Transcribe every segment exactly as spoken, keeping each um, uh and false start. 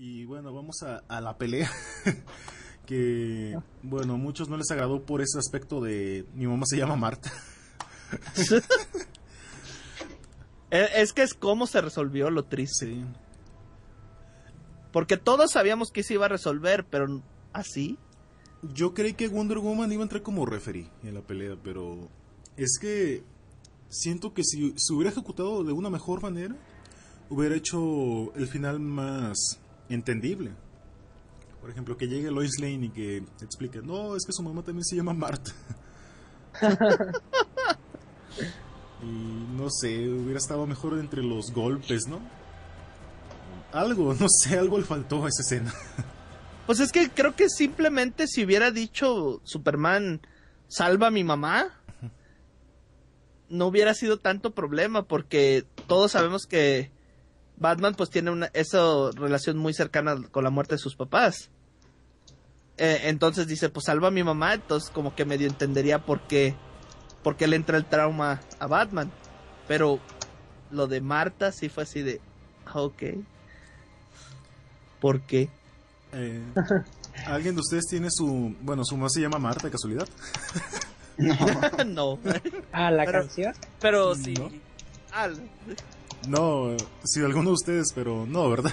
Y bueno, vamos a, a la pelea. Que, bueno, a muchos no les agradó por ese aspecto de... Mi mamá se llama Martha. Es que es cómo se resolvió lo triste. Sí. Porque todos sabíamos que se iba a resolver, pero así. Yo creí que Wonder Woman iba a entrar como referee en la pelea, pero es que siento que si se hubiera ejecutado de una mejor manera, hubiera hecho el final más entendible. Por ejemplo, que llegue Lois Lane y que explique, no, es que su mamá también se llama Martha. Y no sé, hubiera estado mejor entre los golpes, ¿no? Algo, no sé, algo le faltó a esa escena. Pues es que creo que simplemente si hubiera dicho Superman, salva a mi mamá, no hubiera sido tanto problema, porque todos sabemos que Batman pues tiene una esa relación muy cercana con la muerte de sus papás. Eh, entonces dice, pues salva a mi mamá, entonces como que medio entendería por qué, por qué le entra el trauma a Batman. Pero lo de Martha sí fue así de... Ok. ¿Por qué? Eh, ¿Alguien de ustedes tiene su... Bueno, su mamá se llama Martha, de casualidad? No. No. ¿A la pero, canción? Pero sí. ¿No? Al... no, sí, alguno de ustedes, pero no, ¿verdad?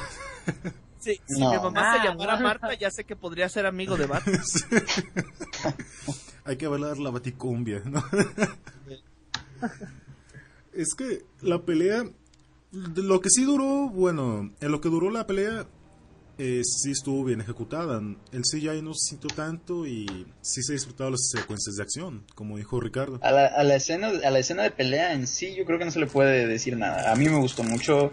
Sí, si no. Mi mamá ah, se llamara Martha, ya sé que podría ser amigo de Batman. Sí. Hay que bailar la baticumbia, ¿no? Es que la pelea... Lo que sí duró, bueno, en lo que duró la pelea, eh, sí estuvo bien ejecutada. El C G I no se sintió tanto y sí se disfrutaron las secuencias de acción, como dijo Ricardo. A la, a la escena, a la escena de pelea en sí, yo creo que no se le puede decir nada. A mí me gustó mucho,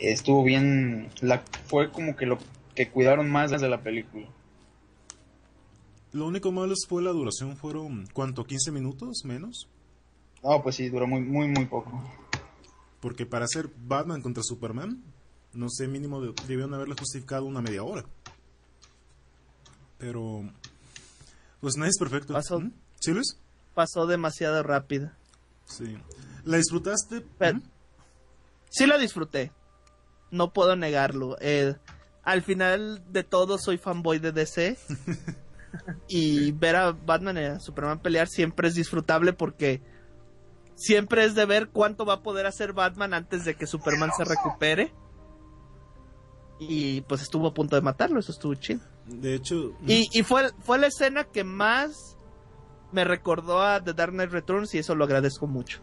estuvo bien, la, fue como que lo que cuidaron más desde la película. Lo único malo fue la duración, fueron, ¿cuánto? ¿quince minutos menos? No, pues sí, duró muy, muy, muy poco. Porque para hacer Batman contra Superman, no sé, mínimo de, debieron haberle justificado una media hora. Pero, pues nadie es perfecto. Pasó, ¿Mm? ¿Sí, Luis? Pasó demasiado rápida. Sí. ¿La disfrutaste? Pero, ¿Mm? Sí la disfruté. No puedo negarlo. Eh, al final de todo, soy fanboy de D C. Y ver a Batman y a Superman pelear siempre es disfrutable porque... Siempre es de ver cuánto va a poder hacer Batman antes de que Superman se recupere. Y pues estuvo a punto de matarlo, eso estuvo chido. De hecho... Y, y fue, fue la escena que más me recordó a The Dark Knight Returns y eso lo agradezco mucho.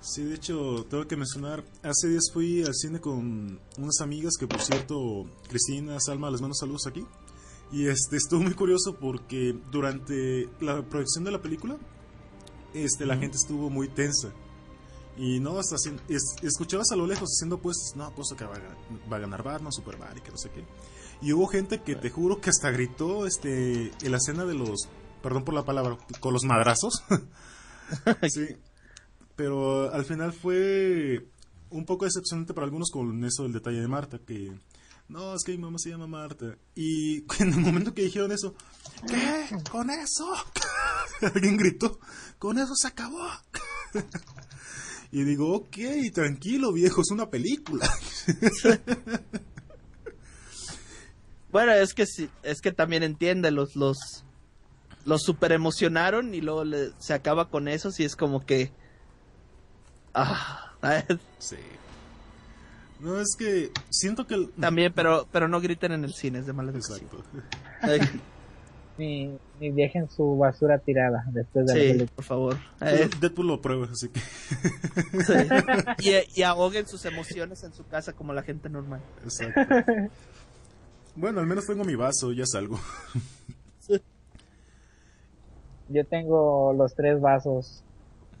Sí, de hecho, tengo que mencionar, hace días fui al cine con unas amigas que, por cierto, Cristina, Salma, les mando saludos aquí. Y este estuvo muy curioso porque durante la proyección de la película... Este, la uh-huh. gente estuvo muy tensa. Y no, hasta es, escuchabas a lo lejos haciendo pues, no, pues acá va, va a ganar Batman, Superman y que no sé qué. Y hubo gente que te juro que hasta gritó este, en la escena de los, perdón por la palabra, con los madrazos. Sí. Pero al final fue un poco decepcionante para algunos con eso del detalle de Martha, que no, es que mi mamá se llama Martha. Y en el momento que dijeron eso, ¿qué? ¿Con eso? Alguien gritó, con eso se acabó. Y digo, ok, tranquilo viejo, es una película. Bueno, es que sí, es que también entiende, los, los, los super emocionaron y luego le, se acaba con eso, sí es como que... Ah, sí. No, es que siento que... El... También, pero pero no griten en el cine, es de mala educación. Exacto. Ni, ni dejen su basura tirada después de sí, la película, por favor. Eh. Deadpool lo prueba, así que... Sí. Y, y ahoguen sus emociones en su casa como la gente normal. Exacto. Bueno, al menos tengo mi vaso, ya salgo. Sí. Yo tengo los tres vasos.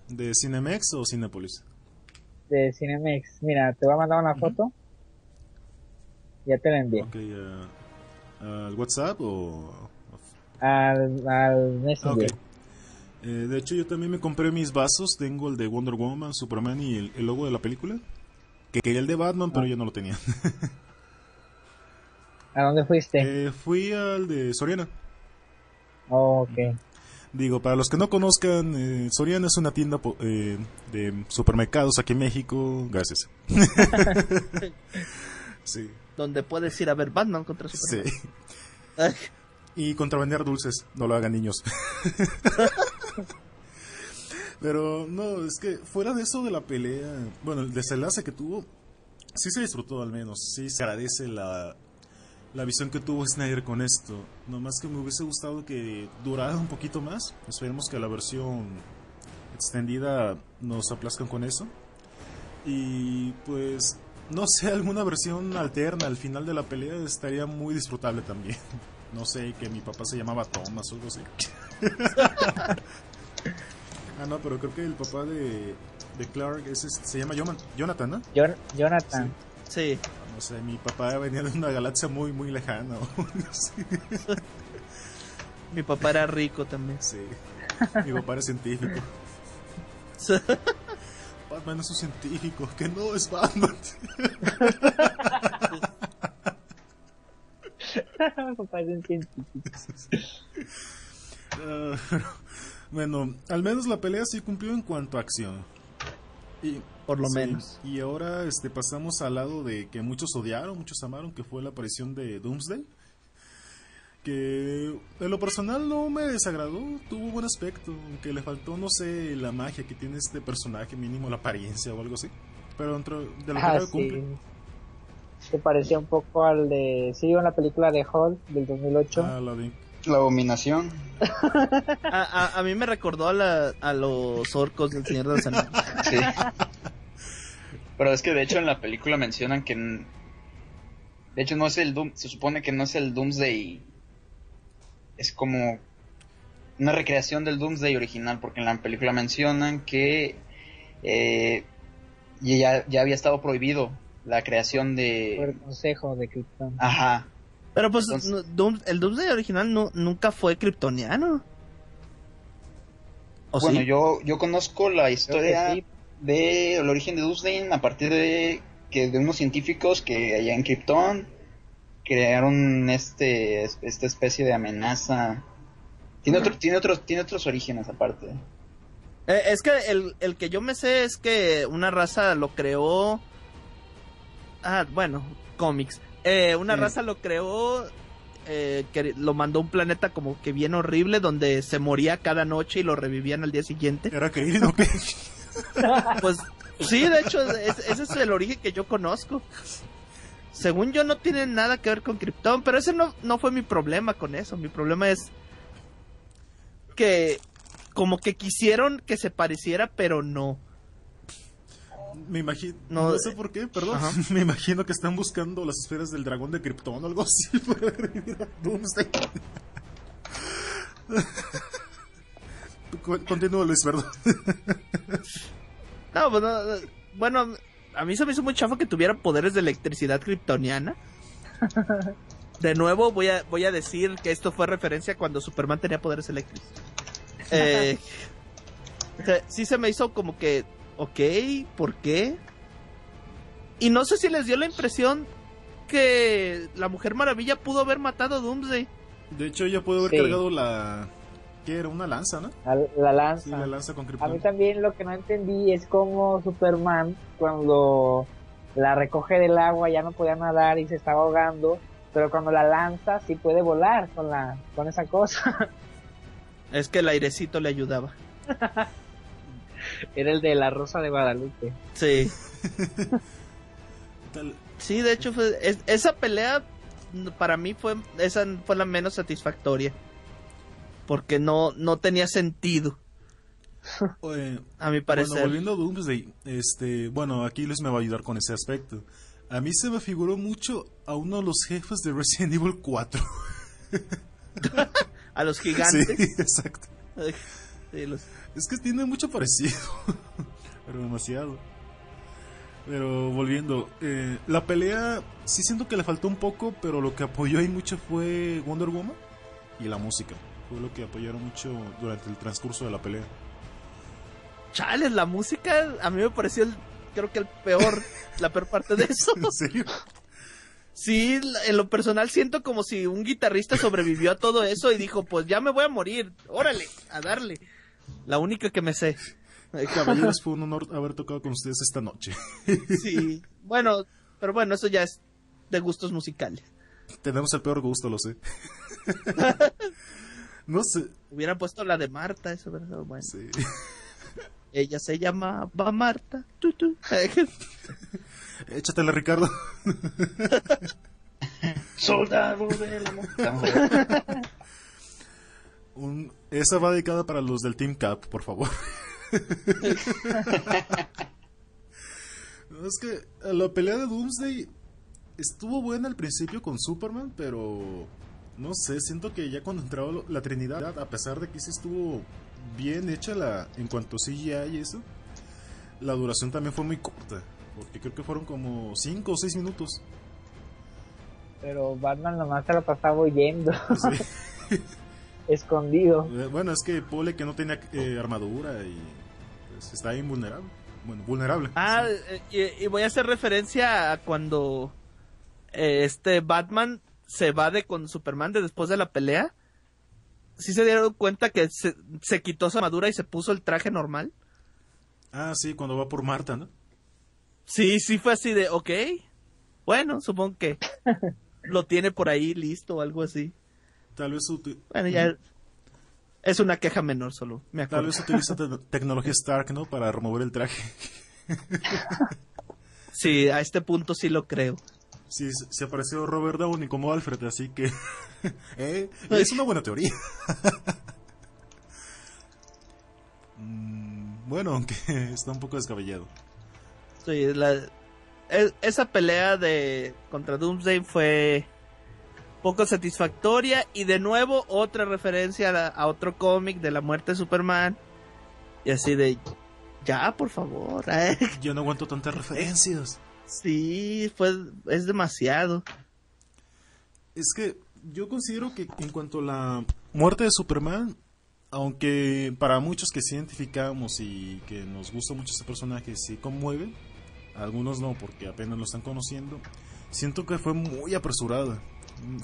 ¿De Cinemex o Cinépolis? De Cinemex. Mira, te voy a mandar una uh-huh. foto. Ya te la envié. Ok, uh, ¿al WhatsApp o...? Al, al Messenger. Okay. eh, De hecho yo también me compré mis vasos. Tengo el de Wonder Woman, Superman y el, el logo de la película. Que quería el de Batman, pero ah. yo no lo tenía. ¿A dónde fuiste? Eh, fui al de Soriana. Oh, ok. Digo, para los que no conozcan, eh, Soriana es una tienda eh, de supermercados aquí en México. Gracias. Sí. donde puedes ir a ver Batman contra Superman. Sí. ¿Eh? Y contrabandear dulces, no lo hagan, niños. Pero no, es que fuera de eso de la pelea, bueno, el desenlace que tuvo, sí se disfrutó al menos, sí se agradece la, la visión que tuvo Snyder con esto. Nomás que me hubiese gustado que durara un poquito más, esperemos que la versión extendida nos aplazcan con eso. Y pues, no sé, alguna versión alterna al final de la pelea estaría muy disfrutable también. No sé, que mi papá se llamaba Thomas o algo así. Ah, no, pero creo que el papá de, de Clark es, es, se llama Jonathan, ¿no? John, Jonathan, sí. sí. No sé, mi papá venía de una galaxia muy, muy lejana. Mi papá era rico también. Sí, mi papá era científico. Batman es un científico, que no es Batman. Mi papá es un científico. Uh, bueno, al menos la pelea sí cumplió en cuanto a acción. Y, por lo sí, menos. Y ahora este, pasamos al lado de que muchos odiaron, muchos amaron, que fue la aparición de Doomsday. Que en lo personal no me desagradó, tuvo buen aspecto, aunque le faltó, no sé, la magia que tiene este personaje, mínimo la apariencia o algo así. Pero dentro de lo ah, que sí. cumple. Se parecía un poco al de... Sí, en la película de Hulk del dos mil ocho. Ah, la vi. La abominación. A, a, a mí me recordó a, la, a los orcos del Señor de los Anillos. Sí. Pero es que de hecho en la película mencionan que... De hecho no es el Doom... Se supone que no es el Doomsday. Es como... una recreación del Doomsday original. Porque en la película mencionan que... Eh, ya, ya había estado prohibido la creación de... Por el consejo de Krypton. Ajá. Pero pues entonces, Doom, el Doomsday original no, nunca fue kryptoniano. Bueno, sí? yo yo conozco la historia sí. del origen de Doomsday a partir de que de unos científicos que allá en Krypton crearon este esta especie de amenaza. Tiene otro, tiene otros tiene otros orígenes aparte. Eh, es que el el que yo me sé es que una raza lo creó. Ah, bueno, cómics. Eh, una sí. raza lo creó, eh, que lo mandó a un planeta como que bien horrible, donde se moría cada noche y lo revivían al día siguiente. ¿Era querido? Pues sí, de hecho, es, ese es el origen que yo conozco. Según yo, no tiene nada que ver con Krypton, pero ese no, no fue mi problema con eso. Mi problema es que como que quisieron que se pareciera, pero no. Me imagino, no, no sé por qué, perdón. Ajá. Me imagino que están buscando las esferas del dragón de Krypton o algo así para revivir a Doomsday. Continúa, Luis, perdón. No, pues no, bueno, a mí se me hizo muy chafa que tuviera poderes de electricidad kryptoniana. De nuevo voy a, voy a decir que esto fue referencia cuando Superman tenía poderes eléctricos. Eh, sí se me hizo como que... Ok, ¿por qué? Y no sé si les dio la impresión que la Mujer Maravilla pudo haber matado a Doomsday. De hecho, ella pudo haber sí. cargado la... ¿Qué era? Una lanza, ¿no? La, la lanza. Sí, la lanza con Krypton. A mí también lo que no entendí es cómo Superman, cuando la recoge del agua, ya no podía nadar y se estaba ahogando. Pero cuando la lanza, sí puede volar con, la, con esa cosa. Es que el airecito le ayudaba. Era el de la Rosa de Guadalupe. Sí. Sí, de hecho, fue, es, esa pelea para mí fue esa fue la menos satisfactoria. Porque no, no tenía sentido. Eh, a mi parecer. Bueno, volviendo a Doomsday, este, bueno, aquí Luis me va a ayudar con ese aspecto. A mí se me figuró mucho a uno de los jefes de Resident Evil cuatro. A los gigantes. Sí, exacto. Sí, los... Es que tiene mucho parecido. Pero demasiado. Pero volviendo, eh, la pelea sí siento que le faltó un poco, pero lo que apoyó ahí mucho fue Wonder Woman y la música. Fue lo que apoyaron mucho durante el transcurso de la pelea. Chales, la música a mí me pareció el, creo que el peor la peor parte de eso. ¿En serio? Sí, en lo personal siento como si un guitarrista sobrevivió a todo eso y dijo, pues ya me voy a morir, órale, a darle. La única que me sé. Caballeros, fue un honor haber tocado con ustedes esta noche. Sí, bueno, pero bueno, eso ya es de gustos musicales. Tenemos el peor gusto, lo sé. No sé. Hubiera puesto la de Martha, eso hubiera sido bueno. Sí. Ella se llama Va Martha. Tú, tú. Échatela, Ricardo. Soldado de la montaña. Un... Esa va dedicada para los del Team Cap, por favor. Es que la pelea de Doomsday estuvo buena al principio con Superman, pero no sé, siento que ya cuando entraba la Trinidad, a pesar de que sí estuvo bien hecha la en cuanto a C G I y eso, la duración también fue muy corta, porque creo que fueron como cinco o seis minutos. Pero Batman nomás se la pasaba huyendo. Sí. Escondido. Bueno, es que Pole que no tenía eh, armadura y pues está invulnerable. Bueno, vulnerable. Ah, sí. y, y voy a hacer referencia a cuando eh, este Batman se va de con Superman de después de la pelea. ¿Sí se dieron cuenta que se, se quitó su armadura y se puso el traje normal? Ah, sí, cuando va por Martha, ¿no? Sí, sí fue así de, ok, bueno, supongo que lo tiene por ahí listo o algo así. Tal vez util... Bueno, ya es una queja menor solo, me acuerdo. Tal vez utiliza te tecnología Stark, ¿no? Para remover el traje. Sí, a este punto sí lo creo. Sí, se apareció Robert Downey como Alfred, así que... ¿Eh? Es una buena teoría. Bueno, aunque está un poco descabellado. Sí, la... esa pelea de contra Doomsday fue... poco satisfactoria, y de nuevo otra referencia a, la, a otro cómic de la muerte de Superman, y así de, ya, por favor, eh. Yo no aguanto tantas referencias. Sí, pues es demasiado. Es que yo considero que en cuanto a la muerte de Superman, aunque para muchos que sí identificamos y que nos gusta mucho ese personaje, sí conmueve, algunos no, porque apenas lo están conociendo, siento que fue muy apresurada.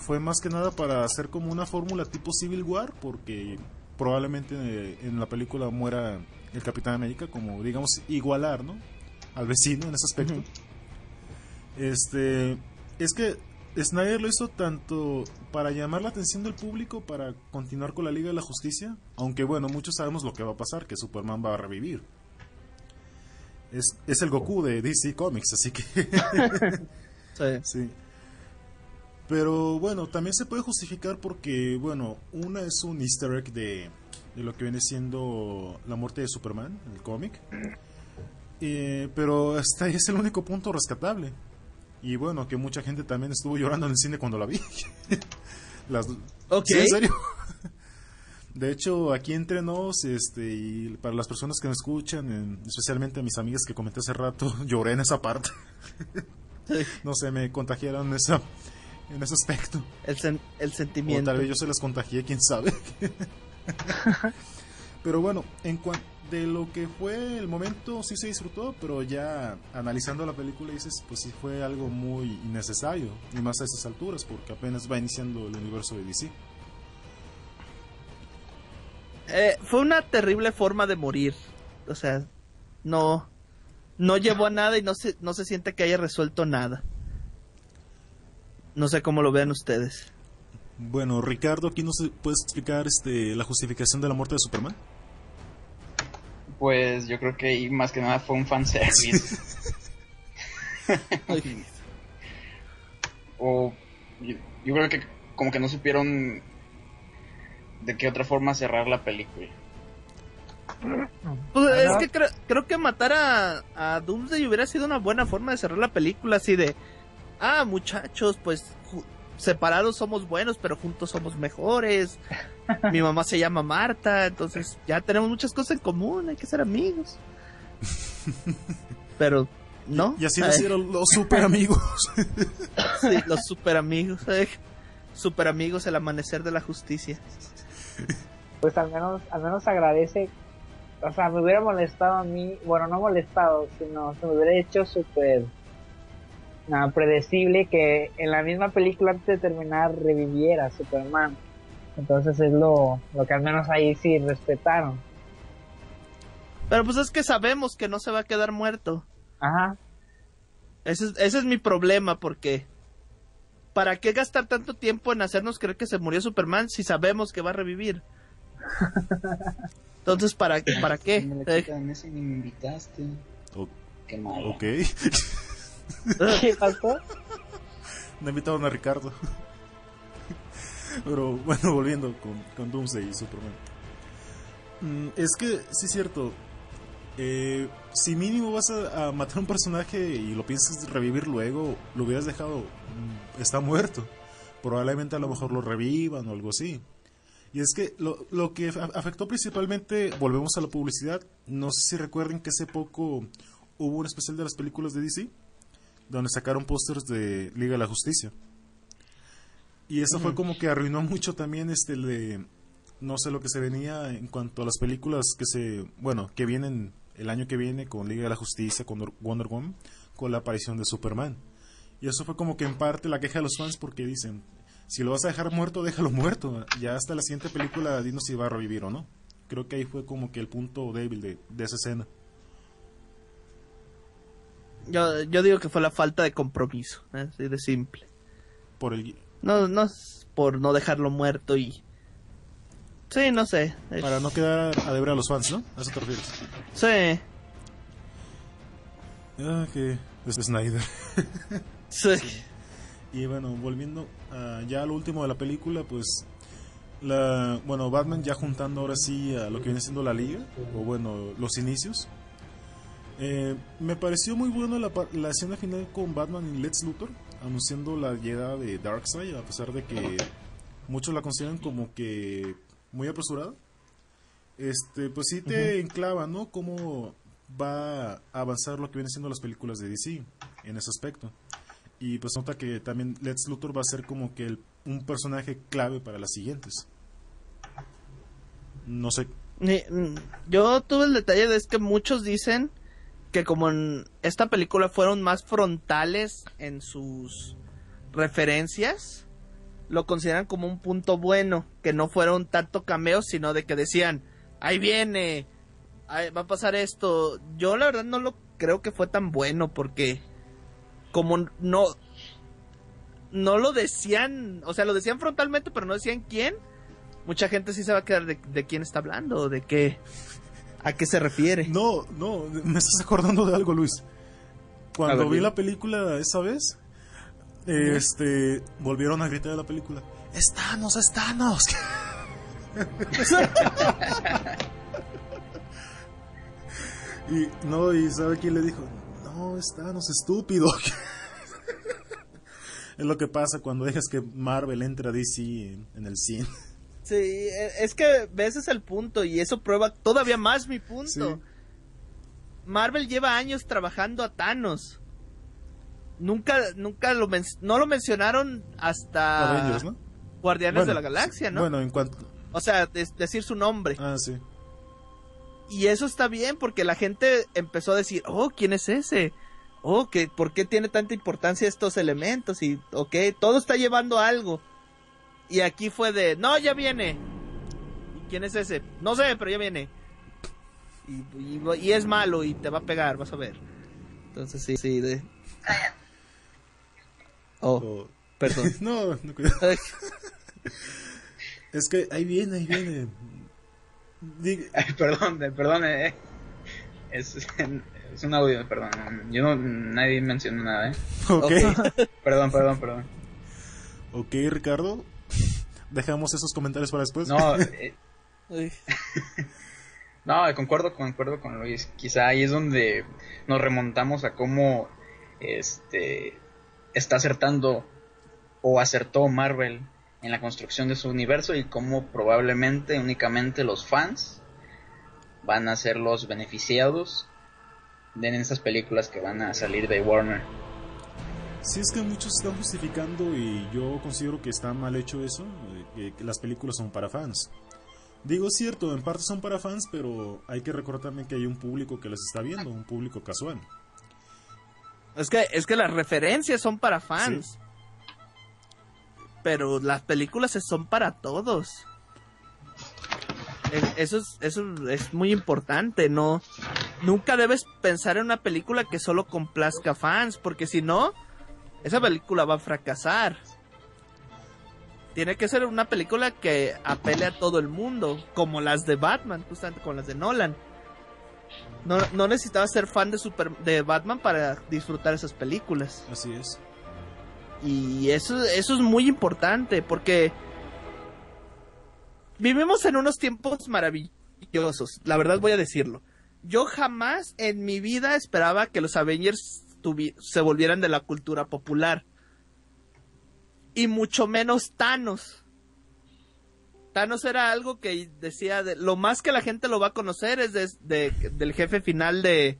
Fue más que nada para hacer como una fórmula tipo Civil War, porque probablemente en la película muera el Capitán América, como digamos igualar, ¿no?, al vecino en ese aspecto. Uh-huh. Este, es que Snyder lo hizo tanto para llamar la atención del público, para continuar con la Liga de la Justicia, aunque bueno, muchos sabemos lo que va a pasar, que Superman va a revivir. Es, es el Goku de D C Comics, así que... Sí, sí. Pero bueno, también se puede justificar porque, bueno, una es un easter egg de, de lo que viene siendo la muerte de Superman, el cómic. Eh, pero hasta ahí es el único punto rescatable. Y bueno, que mucha gente también estuvo llorando en el cine cuando la vi. Las, okay. ¿Sí, en serio? De hecho, aquí entre nos, este, y para las personas que me escuchan, en, especialmente a mis amigas que comenté hace rato, lloré en esa parte. No sé, me contagiaron esa... en ese aspecto. El, sen el sentimiento. O tal vez yo se las contagié, quién sabe. Pero bueno, en cuanto de lo que fue el momento, sí se disfrutó, pero ya analizando la película dices, pues sí fue algo muy innecesario, y más a esas alturas, porque apenas va iniciando el universo de D C. Eh, fue una terrible forma de morir. O sea, no, no llevó a nada y no se, no se siente que haya resuelto nada. No sé cómo lo vean ustedes. Bueno, Ricardo, ¿quién nos puede explicar este, la justificación de la muerte de Superman? Pues yo creo que más que nada fue un fanservice. O yo, yo creo que como que no supieron de qué otra forma cerrar la película. Pues es que creo, creo que matar a, a Doomsday hubiera sido una buena forma de cerrar la película, así de... Ah, muchachos, pues separados somos buenos, pero juntos somos mejores. Mi mamá se llama Martha, entonces ya tenemos muchas cosas en común, hay que ser amigos. Pero, ¿no? Y, y así eh. nacieron los super amigos. Sí, los super amigos. Eh. Super amigos, el amanecer de la justicia. Pues al menos, al menos agradece. O sea, me hubiera molestado a mí. Bueno, no molestado, sino se me hubiera hecho super... nada predecible que en la misma película antes de terminar reviviera Superman. Entonces es lo, lo que al menos ahí sí respetaron. Pero pues es que sabemos que no se va a quedar muerto. Ajá. Ese es, ese es mi problema, porque ¿para qué gastar tanto tiempo en hacernos creer que se murió Superman si sabemos que va a revivir? Entonces, ¿para, para qué? Me la quitan eso y ni me invitaste. Oh, qué malo. Ok. ¿Qué pasó? Me invitaron a Ricardo. Pero bueno, volviendo con, con Doomsday y Superman. Mm, es que, sí es cierto. Eh, si mínimo vas a, a matar a un personaje y lo piensas revivir luego, lo hubieras dejado, está muerto, probablemente a lo mejor lo revivan o algo así. Y es que lo, lo que afectó principalmente, volvemos a la publicidad. No sé si recuerden que hace poco hubo un especial de las películas de D C donde sacaron pósters de Liga de la Justicia, y eso uh-huh. fue como que arruinó mucho también este de, no sé, lo que se venía en cuanto a las películas que se, bueno, que vienen el año que viene con Liga de la Justicia, con Wonder Woman, con la aparición de Superman. Y eso fue como que en parte la queja de los fans, porque dicen, si lo vas a dejar muerto, déjalo muerto, ya hasta la siguiente película dinos si va a revivir o no. Creo que ahí fue como que el punto débil de, de esa escena. Yo, yo digo que fue la falta de compromiso, ¿eh? Así de simple. Por el... No, no, por no dejarlo muerto y... Sí, no sé. Para no quedar a deber a los fans, ¿no? ¿A eso te refieres? Sí. Ah, que... Es Snyder. Sí. Sí. Y bueno, volviendo a ya a lo último de la película, pues... la Bueno, Batman ya juntando ahora sí a lo que viene siendo la liga, o bueno, los inicios. Eh, me pareció muy bueno la, la escena final con Batman y Lex Luthor, anunciando la llegada de Darkseid, a pesar de que muchos la consideran como que... muy apresurado. Este, pues sí te uh-huh. enclava, ¿no? Cómo va a avanzar lo que vienen siendo las películas de D C en ese aspecto. Y pues nota que también Lex Luthor va a ser como que el, un personaje clave para las siguientes. No sé. Yo tuve el detalle de es que muchos dicen que como en esta película fueron más frontales en sus referencias, lo consideran como un punto bueno, que no fueron tanto cameos, sino de que decían, ahí viene, ahí va a pasar esto. Yo la verdad no lo creo que fue tan bueno, porque como no, no lo decían, o sea, lo decían frontalmente, pero no decían quién. Mucha gente sí se va a quedar de, de quién está hablando, de qué, a qué se refiere. No, no, me estás acordando de algo, Luis. Cuando vi la película esa vez... Este, volvieron a gritar de la película, ¡es Thanos, es Thanos! Y no, y ¿sabe quién le dijo? No, es Thanos, estúpido. Es lo que pasa cuando dejas que Marvel entre a D C en, en el cine. Sí, es que ese es el punto, y eso prueba todavía más mi punto. Sí. Marvel lleva años trabajando a Thanos. Nunca, nunca lo men- no lo mencionaron hasta Avengers, ¿no? Guardianes bueno, de la Galaxia, ¿no? Bueno, en cuanto... O sea, des- decir su nombre. Ah, sí. Y eso está bien, porque la gente empezó a decir, oh, ¿quién es ese? Oh, que ¿por qué tiene tanta importancia estos elementos? Y, ok, todo está llevando a algo. Y aquí fue de, no, ya viene. ¿Y quién es ese? No sé, pero ya viene. Y, y, y es malo, y te va a pegar, vas a ver. Entonces, sí, sí, de... Oh, oh, perdón. No, no, cuidado. Es que ahí viene, ahí viene. Diga. Ay, perdón, perdón. Eh. Es, es un audio, perdón. Yo no, nadie mencionó nada, ¿eh? Okay. Okay. Perdón, perdón, perdón. Ok, Ricardo. Dejamos esos comentarios para después. No, eh, no, concuerdo, concuerdo con Luis. Quizá ahí es donde nos remontamos a cómo este... está acertando o acertó Marvel en la construcción de su universo, y cómo probablemente únicamente los fans van a ser los beneficiados de esas películas que van a salir de Warner. Sí, es que muchos están justificando, y yo considero que está mal hecho eso, que las películas son para fans. Digo, es cierto, en parte son para fans, pero hay que recordar también que hay un público que las está viendo, un público casual. Es que, es que las referencias son para fans. Sí. Pero las películas son para todos. Es, eso es, eso es muy importante, ¿no? Nunca debes pensar en una película que solo complazca fans, porque si no, esa película va a fracasar. Tiene que ser una película que apele a todo el mundo, como las de Batman, justamente con las de Nolan. No, no necesitaba ser fan de, super, de Batman para disfrutar esas películas. Así es. Y eso, eso es muy importante, porque vivimos en unos tiempos maravillosos, la verdad voy a decirlo. Yo jamás en mi vida esperaba que los Avengers tuvi- se volvieran de la cultura popular. Y mucho menos Thanos. Thanos era algo que decía, de, lo más que la gente lo va a conocer es de, de, del jefe final de,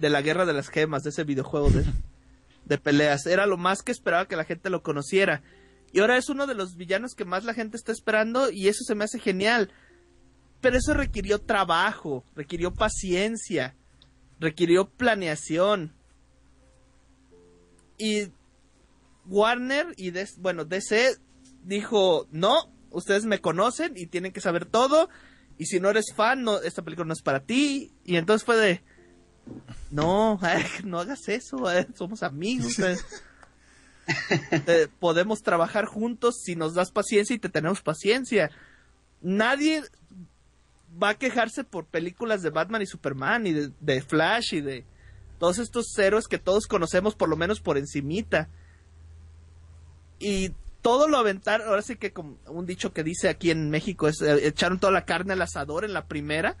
de la Guerra de las Gemas, de ese videojuego de, de peleas. Era lo más que esperaba que la gente lo conociera. Y ahora es uno de los villanos que más la gente está esperando y eso se me hace genial. Pero eso requirió trabajo, requirió paciencia, requirió planeación. Y Warner y D- bueno, D C dijo, no, ustedes me conocen y tienen que saber todo. Y si no eres fan, no, esta película no es para ti. Y entonces fue de, no, ay, no hagas eso, eh, somos amigos. Eh. eh, podemos trabajar juntos si nos das paciencia y te tenemos paciencia. Nadie va a quejarse por películas de Batman y Superman y de, de Flash y de todos estos héroes que todos conocemos por lo menos por encimita. Y todo lo aventaron, ahora sí que como un dicho que dice aquí en México es eh, echaron toda la carne al asador en la primera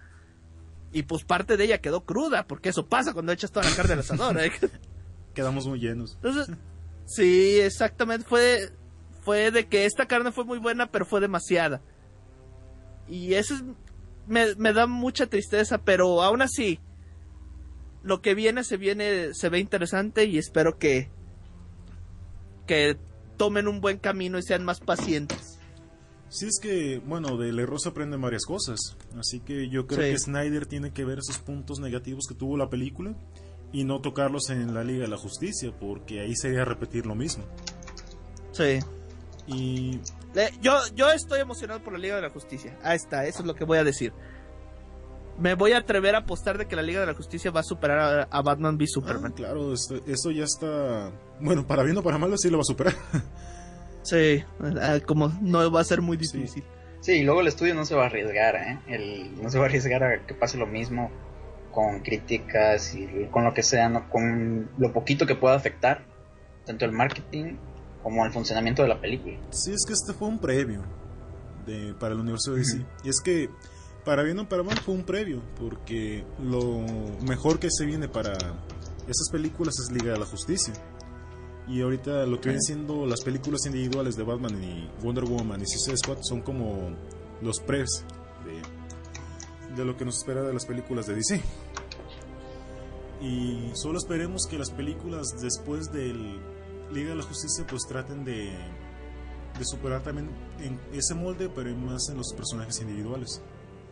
y pues parte de ella quedó cruda, porque eso pasa cuando echas toda la carne al asador, ¿eh? Quedamos muy llenos. Entonces, sí, exactamente, fue, fue de que esta carne fue muy buena pero fue demasiada. Y eso es, me, me da mucha tristeza, pero aún así lo que viene se viene se ve interesante y espero que que tomen un buen camino y sean más pacientes. Sí, es que, bueno, del error se aprenden varias cosas, así que yo creo sí. que Snyder tiene que ver esos puntos negativos que tuvo la película y no tocarlos en la Liga de la Justicia, porque ahí sería repetir lo mismo. Sí. Y Le, yo, yo estoy emocionado por la Liga de la Justicia. Ahí está, eso es lo que voy a decir. Me voy a atrever a apostar de que la Liga de la Justicia va a superar a, a Batman v Superman. Ah, claro, esto, esto ya está... Bueno, para bien o para mal, sí lo va a superar. Sí, como no va a ser muy difícil. Sí, sí, y luego el estudio no se va a arriesgar, ¿eh? El, no se va a arriesgar a que pase lo mismo con críticas y con lo que sea, ¿no? Con lo poquito que pueda afectar, tanto el marketing como el funcionamiento de la película. Sí, es que este fue un previo de, para el universo de D C. Mm. Y es que... Para bien o para mal fue un previo, porque lo mejor que se viene para estas películas es Liga de la Justicia. Y ahorita lo que vienen siendo las películas individuales de Batman y Wonder Woman y Suicide Squad son como los prevs de, de lo que nos espera de las películas de D C. Y solo esperemos que las películas después del Liga de la Justicia pues traten de, de superar también en ese molde, pero más en los personajes individuales.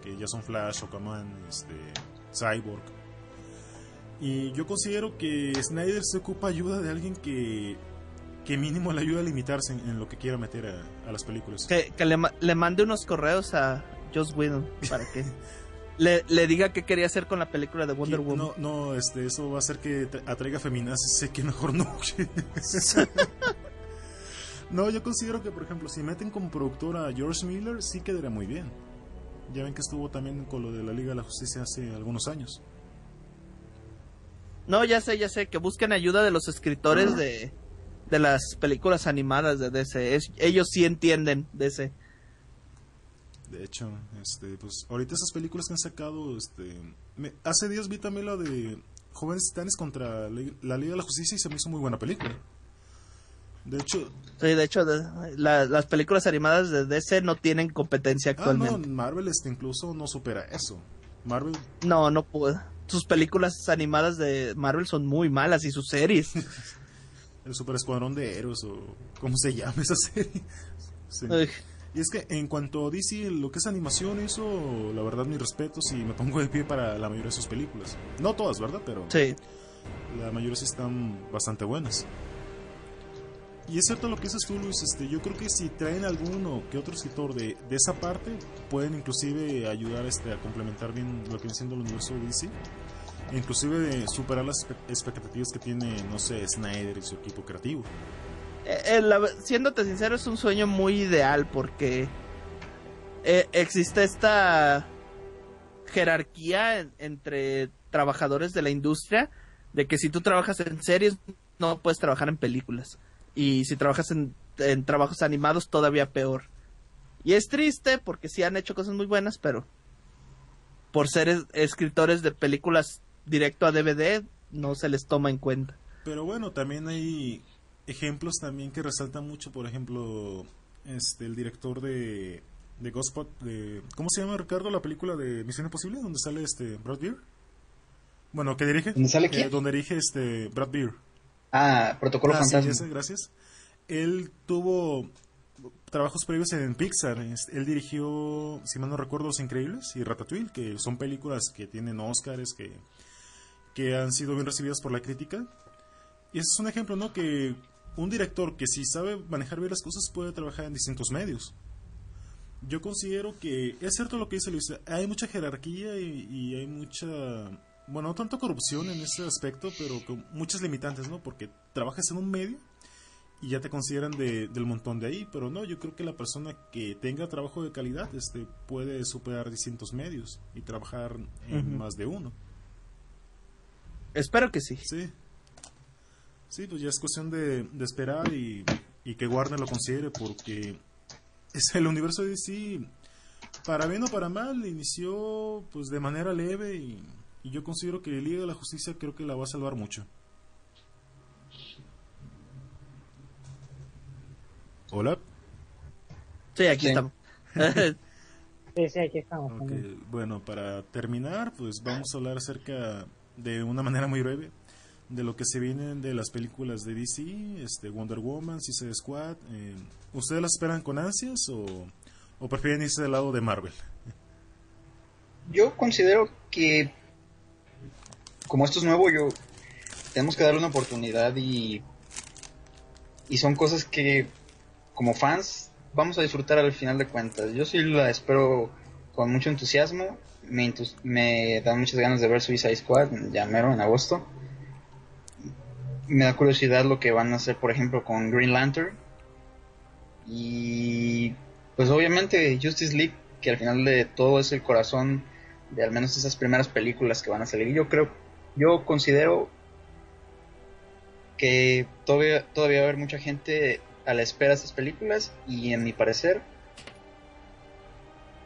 Que ya son Flash, Aquaman, este, Cyborg. Y yo considero que Snyder se ocupa ayuda de alguien que, que mínimo le ayuda a limitarse en, en lo que quiera meter a, a las películas. Que, que le, le mande unos correos a Joss Whedon para que le, le diga qué quería hacer con la película de Wonder Woman. No, no, este, eso va a hacer que atraiga feminazis, sé que mejor no. No, yo considero que, por ejemplo, si meten como productora a George Miller, sí quedaría muy bien. Ya ven que estuvo también con lo de la Liga de la Justicia hace algunos años. No, ya sé, ya sé, que busquen ayuda de los escritores uh-huh. de, de las películas animadas de D C. Es, ellos sí entienden D C. De hecho, este, pues ahorita esas películas que han sacado, este, me, hace días vi también la de Jóvenes Titanes contra la, la Liga de la Justicia y se me hizo muy buena película. De hecho, sí, de hecho de, la, las películas animadas de D C no tienen competencia actualmente. Ah, no, Marvel este incluso no supera eso. Marvel No, no puede. Sus películas animadas de Marvel son muy malas y sus series. El Super Escuadrón de Héroes o cómo se llama esa serie. Sí. Y es que en cuanto a D C, lo que es animación hizo, la verdad mis respetos y me pongo de pie para la mayoría de sus películas. No todas, ¿verdad? Pero sí. La mayoría sí están bastante buenas. Y es cierto lo que dices tú, Luis, este, yo creo que si traen alguno que otro escritor de, de esa parte, pueden inclusive ayudar este, a complementar bien lo que viene siendo el universo de D C, e inclusive de superar las expectativas que tiene, no sé, Snyder y su equipo creativo. eh, eh, la, siéndote sincero, es un sueño muy ideal porque eh, existe esta jerarquía en, entre trabajadores de la industria, de que si tú trabajas en series no puedes trabajar en películas, y si trabajas en, en trabajos animados todavía peor. Y es triste porque sí han hecho cosas muy buenas, pero por ser es, escritores de películas directo a D V D no se les toma en cuenta. Pero bueno, también hay ejemplos también que resaltan mucho, por ejemplo, este el director de de Ghostbot, de ¿cómo se llama, Ricardo? La película de Misión Imposible, donde sale este Brad Bird. Bueno, ¿qué dirige? ¿Dónde sale quién? Eh, donde dirige este Brad Bird. Ah, Protocolo ah, Fantasma. Sí, ese, gracias. Él tuvo trabajos previos en Pixar. Él dirigió, si mal no recuerdo, Los Increíbles y Ratatouille, que son películas que tienen Óscars, que, que han sido bien recibidas por la crítica. Y ese es un ejemplo, ¿no? Que un director que si sabe manejar bien las cosas puede trabajar en distintos medios. Yo considero que es cierto lo que dice Luis. Hay mucha jerarquía y, y hay mucha... Bueno, no tanto corrupción en ese aspecto, pero con muchas limitantes, ¿no? Porque trabajas en un medio y ya te consideran de, del montón de ahí. Pero no, yo creo que la persona que tenga trabajo de calidad este, puede superar distintos medios y trabajar en uh-huh. más de uno. Espero que sí. Sí, sí, pues ya es cuestión de, de esperar y, y que Warner lo considere, porque es el universo de D C, para bien o para mal, inició pues de manera leve y... Y yo considero que Liga de la Justicia creo que la va a salvar mucho. ¿Hola? Sí, aquí sí. estamos. sí, sí, aquí estamos. Okay. Bueno, para terminar, pues vamos a hablar acerca, de una manera muy breve, de lo que se vienen de las películas de D C, este, Wonder Woman, Suicide Squad. Eh, ¿Ustedes las esperan con ansias o, o prefieren irse del lado de Marvel? Yo considero que... Como esto es nuevo, yo tenemos que darle una oportunidad y, y son cosas que como fans vamos a disfrutar al final de cuentas. Yo sí la espero con mucho entusiasmo, me, entus, me dan muchas ganas de ver Suicide Squad, ya mero en agosto. Me da curiosidad lo que van a hacer, por ejemplo, con Green Lantern. Y pues obviamente Justice League, que al final de todo es el corazón de al menos esas primeras películas que van a salir. Yo creo Yo considero que todavía, todavía va a haber mucha gente a la espera de estas películas, y en mi parecer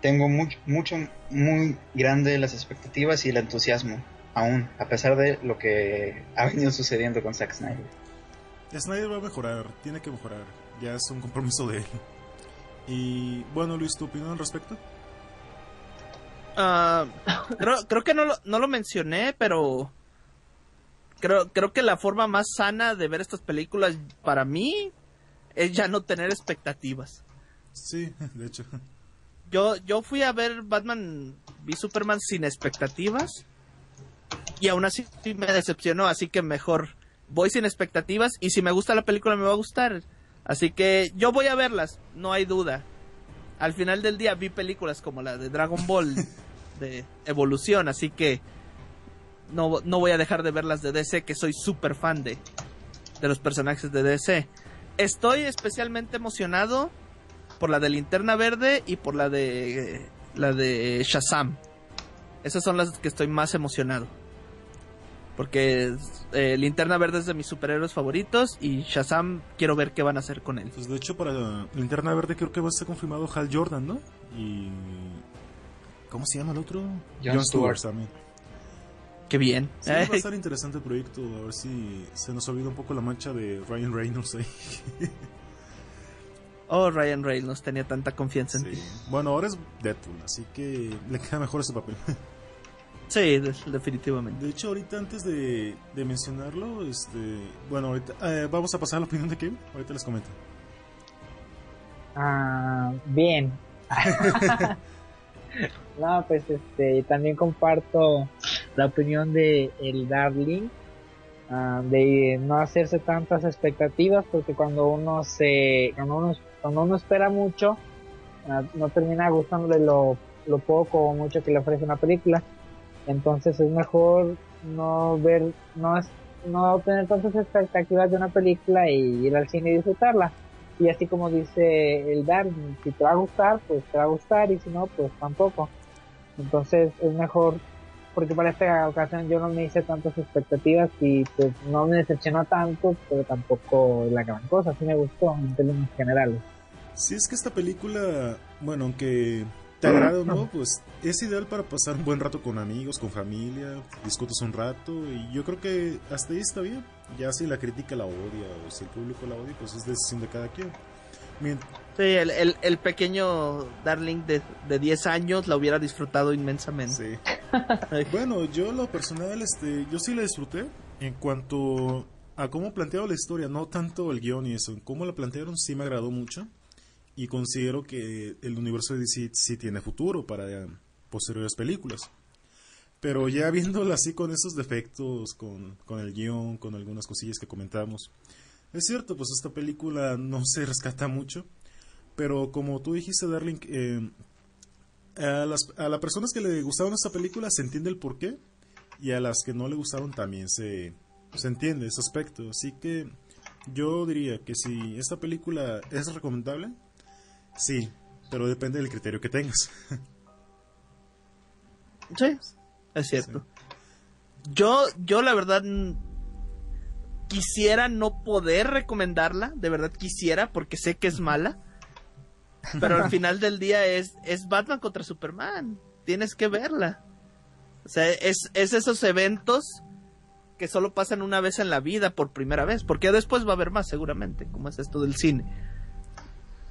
tengo mucho, mucho, muy grande las expectativas y el entusiasmo aún, a pesar de lo que ha venido sucediendo con Zack Snyder. Snyder va a mejorar, tiene que mejorar, ya es un compromiso de él. Y bueno, Luis, ¿tu opinión al respecto? Uh, creo, creo que no lo, no lo mencioné, pero... Creo, creo que la forma más sana de ver estas películas para mí es ya no tener expectativas. Sí, de hecho. Yo, yo fui a ver Batman V Superman sin expectativas y aún así me decepcionó, así que mejor voy sin expectativas, y si me gusta la película me va a gustar. Así que yo voy a verlas, no hay duda. Al final del día vi películas como la de Dragon Ball de Evolución, así que no, no voy a dejar de ver las de D C, que soy súper fan de, de los personajes de D C. Estoy especialmente emocionado por la de Linterna Verde y por la de la de Shazam. Esas son las que estoy más emocionado, porque eh, Linterna Verde es de mis superhéroes favoritos y Shazam quiero ver qué van a hacer con él. Pues de hecho para Linterna Verde creo que va a estar confirmado Hal Jordan, ¿no? Y... ¿cómo se llama el otro? John, John Stewart. Stewart también. Qué bien. Sí, eh. Va a estar interesante el proyecto, a ver si se nos olvida un poco la mancha de Ryan Reynolds ahí. Oh, Ryan Reynolds, tenía tanta confianza en sí. ti. Bueno, ahora es Deadpool, así que le queda mejor ese papel. Sí, de- definitivamente. De hecho, ahorita antes de, de mencionarlo, este, bueno, ahorita eh, vamos a pasar a la opinión de Kevin. Ahorita les comento. Ah, bien. No, pues este, también comparto la opinión de el Darling, uh, de no hacerse tantas expectativas, porque cuando uno se, cuando uno, cuando uno espera mucho, uh, no termina gustándole lo, lo poco o mucho que le ofrece una película. Entonces es mejor no ver, no, no tener tantas expectativas de una película y ir al cine y disfrutarla. Y así como dice el Darwin, si te va a gustar, pues te va a gustar, y si no, pues tampoco. Entonces es mejor, porque para esta ocasión yo no me hice tantas expectativas y pues no me decepcionó tanto, pero tampoco la gran cosa. Sí me gustó en términos generales. Si es que esta película, bueno, aunque te agrada o no, pues es ideal para pasar un buen rato con amigos, con familia, discutes un rato, y yo creo que hasta ahí está bien. Ya si la crítica la odia o si el público la odia, pues es decisión de cada quien. Mient- sí, el, el, el pequeño Darling de, de diez años la hubiera disfrutado inmensamente. Sí. Bueno, yo lo personal, este, yo sí la disfruté en cuanto a cómo planteaba la historia, no tanto el guión y eso, cómo la plantearon sí me agradó mucho. Y considero que el universo de D C sí tiene futuro para posteriores películas. Pero ya viéndola así con esos defectos, con, con el guión, con algunas cosillas que comentamos. Es cierto, pues esta película no se rescata mucho. Pero como tú dijiste, Darling, eh, a, las, a las personas que le gustaron esta película se entiende el porqué. Y a las que no le gustaron también se, se entiende ese aspecto. Así que yo diría que si esta película es recomendable... Sí, pero depende del criterio que tengas. Sí, es cierto. Sí. Yo, yo la verdad quisiera no poder recomendarla, de verdad quisiera, porque sé que es mala. Pero al final del día es, es Batman contra Superman. Tienes que verla. O sea, es, es esos eventos que solo pasan una vez en la vida por primera vez, porque después va a haber más seguramente, como es esto del cine.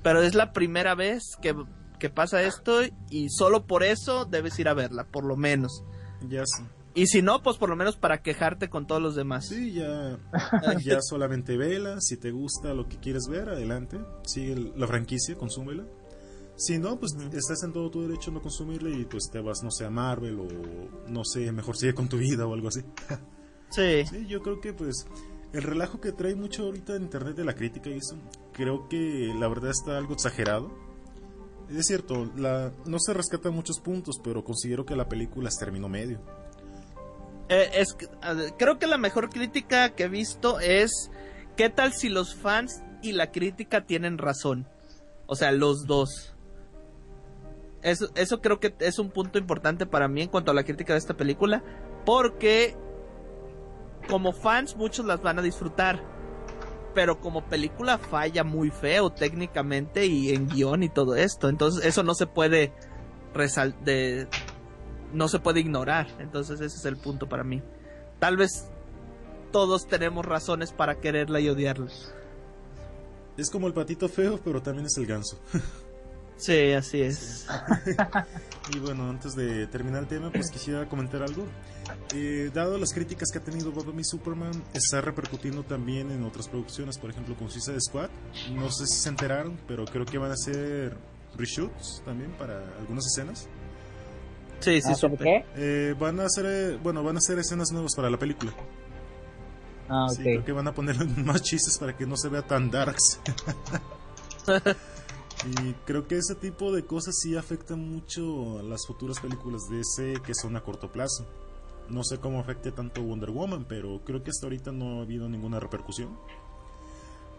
Pero es la primera vez que, que pasa esto y solo por eso debes ir a verla, por lo menos. Ya sí. Y si no, pues por lo menos para quejarte con todos los demás. Sí, ya, ya solamente vela, si te gusta lo que quieres ver, adelante, sigue la franquicia, consúmela. Si no, pues uh-huh. estás en todo tu derecho a no consumirla y pues te vas, no sé, a Marvel o no sé, mejor sigue con tu vida o algo así. Sí. Sí, yo creo que pues... el relajo que trae mucho ahorita en internet de la crítica y eso, creo que la verdad está algo exagerado. Es cierto, la, no se rescatan muchos puntos, pero considero que la película se terminó medio. Eh, es, creo que la mejor crítica que he visto es, ¿qué tal si los fans y la crítica tienen razón? O sea, los dos. Eso, eso creo que es un punto importante para mí en cuanto a la crítica de esta película, porque... como fans muchos las van a disfrutar, pero como película falla muy feo técnicamente y en guión y todo esto, entonces eso no se puede resal- de, no se puede ignorar, entonces ese es el punto para mí. Tal vez todos tenemos razones para quererla y odiarla. Es como el patito feo, pero también es el ganso. Sí, así es. Y bueno, antes de terminar el tema, pues quisiera comentar algo. Eh, dado las críticas que ha tenido Batman V Superman, está repercutiendo también en otras producciones, por ejemplo con Suicide Squad. No sé si se enteraron, pero creo que van a hacer reshoots también para algunas escenas. Sí, sí, ¿por qué? Eh, van a hacer, bueno, van a hacer escenas nuevas para la película. Ah, okay. Sí, creo que van a poner más chistes para que no se vea tan darks. Y creo que ese tipo de cosas sí afectan mucho a las futuras películas de D C que son a corto plazo. No sé cómo afecte tanto Wonder Woman, pero creo que hasta ahorita no ha habido ninguna repercusión.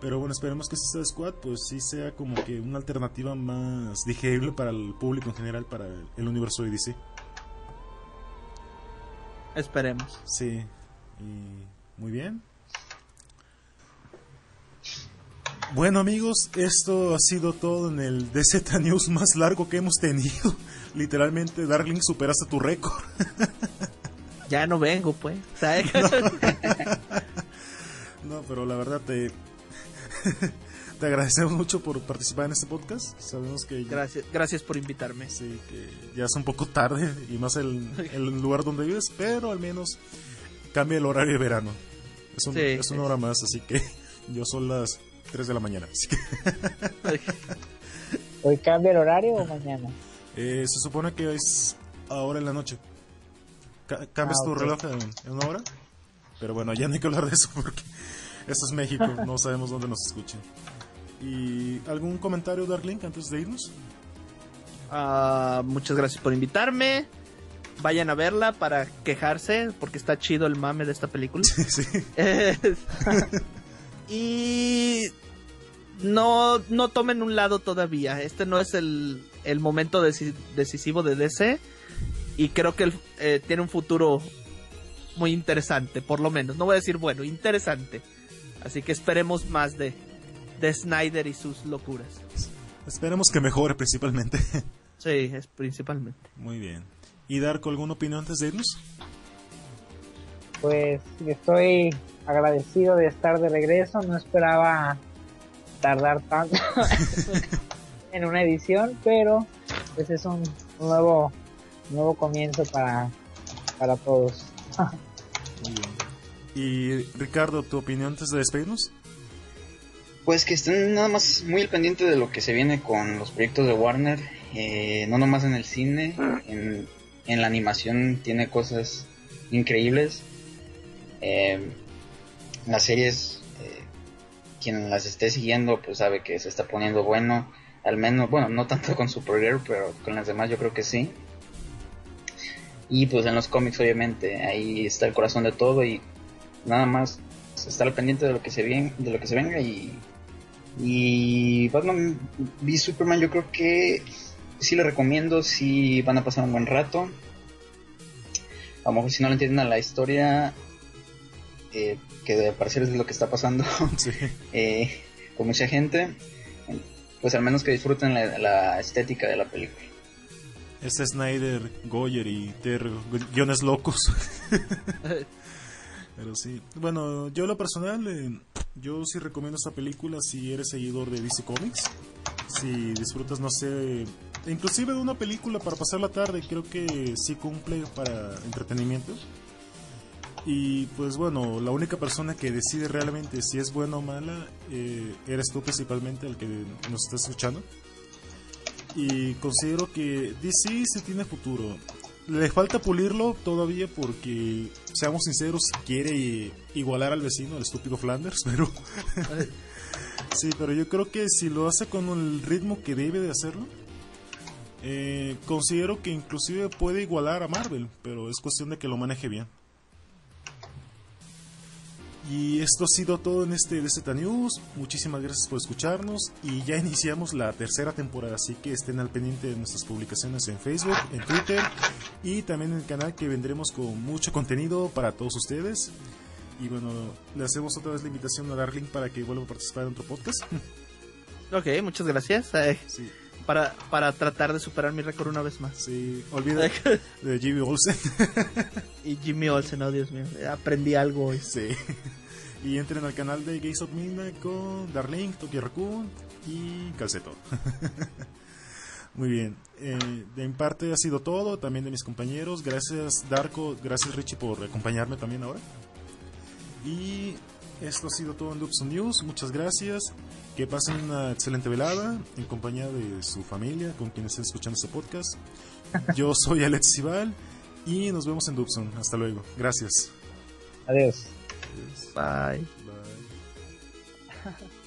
Pero bueno, esperemos que Suicide Squad pues sí sea como que una alternativa más digerible para el público en general, para el universo de D C. Esperemos. Sí, y muy bien. Bueno amigos, esto ha sido todo en el DZNews más largo que hemos tenido. Literalmente, Darling, superaste tu récord. Ya no vengo, pues. ¿Sabes? No. No, pero la verdad te te agradecemos mucho por participar en este podcast. Sabemos que ya... gracias, gracias por invitarme. Sí, que ya es un poco tarde y más el, el lugar donde vives, pero al menos cambia el horario de verano. Es, un, sí, es una hora es... más, así que yo son las tres de la mañana. ¿Hoy cambia el horario o mañana? Eh, se supone que es ahora en la noche. C- cambias ah, tu okay. reloj en, en una hora. Pero bueno, ya no hay que hablar de eso porque esto es México, no sabemos dónde nos escuchen. ¿Y algún comentario, Darling, antes de irnos? Uh, muchas gracias por invitarme. vayan a verla para quejarse, porque está chido el mame de esta película. Sí, sí. Y no, no tomen un lado todavía. Este no es el, el momento deci- decisivo de D C. Y creo que el, eh, tiene un futuro muy interesante, por lo menos. No voy a decir bueno, interesante. Así que esperemos más de, de Snyder y sus locuras. Esperemos que mejore principalmente. Sí, es principalmente. Muy bien. ¿Y Darko, alguna opinión antes de irnos? Pues estoy agradecido de estar de regreso. No esperaba tardar tanto en una edición, pero pues es un nuevo nuevo comienzo para, para todos. Muy bien. Y Ricardo, ¿tu opinión antes de despedirnos? Pues que estén nada más muy al pendiente de lo que se viene con los proyectos de Warner, eh, no nomás en el cine, en, en la animación tiene cosas increíbles, eh, las series, eh, quien las esté siguiendo pues sabe que se está poniendo bueno, al menos, bueno, no tanto con Supergirl, pero con las demás yo creo que sí. Y pues en los cómics obviamente, ahí está el corazón de todo y nada más estar al pendiente de lo que se viene, de lo que se venga. Y, y Batman V Superman yo creo que sí lo recomiendo, sí van a pasar un buen rato. A lo mejor si no le entienden a la historia, eh, que al parecer es lo que está pasando, sí. eh, con mucha gente, pues al menos que disfruten la, la estética de la película. Este Snyder, Goyer y Ter, guiones locos. Pero sí, bueno, yo lo personal, eh, yo sí recomiendo esta película si eres seguidor de D C Comics. Si disfrutas, no sé, inclusive de una película para pasar la tarde, creo que sí cumple para entretenimiento. Y pues bueno, la única persona que decide realmente si es buena o mala, eh, eres tú principalmente el que nos está escuchando. Y considero que D C sí tiene futuro. Le falta pulirlo todavía porque, seamos sinceros, quiere igualar al vecino, al estúpido Flanders, pero... sí, pero yo creo que si lo hace con el ritmo que debe de hacerlo, eh, considero que inclusive puede igualar a Marvel, pero es cuestión de que lo maneje bien. Y esto ha sido todo en este DZNews. Muchísimas gracias por escucharnos. Y ya iniciamos la tercera temporada, así que estén al pendiente de nuestras publicaciones en Facebook, en Twitter y también en el canal, que vendremos con mucho contenido para todos ustedes. Y bueno, le hacemos otra vez la invitación a Darling para que vuelva a participar en otro podcast. Ok, muchas gracias. eh, sí. para, para tratar de superar mi récord una vez más. Sí, olvida de Jimmy Olsen. Y Jimmy Olsen, oh Dios mío, aprendí algo hoy. Sí. Y entren al canal de Gays of Midnight con Darling, Tokyo Raccoon y Calceto. Muy bien. Eh, de mi parte ha sido todo, también de mis compañeros. Gracias Darko, gracias Richie por acompañarme también ahora. Y esto ha sido todo en DZNews. Muchas gracias. Que pasen una excelente velada en compañía de su familia, con quienes estén escuchando este podcast. Yo soy Alex Ibal y nos vemos en Dubson. Hasta luego. Gracias. Adiós. Adiós. Bye. Bye.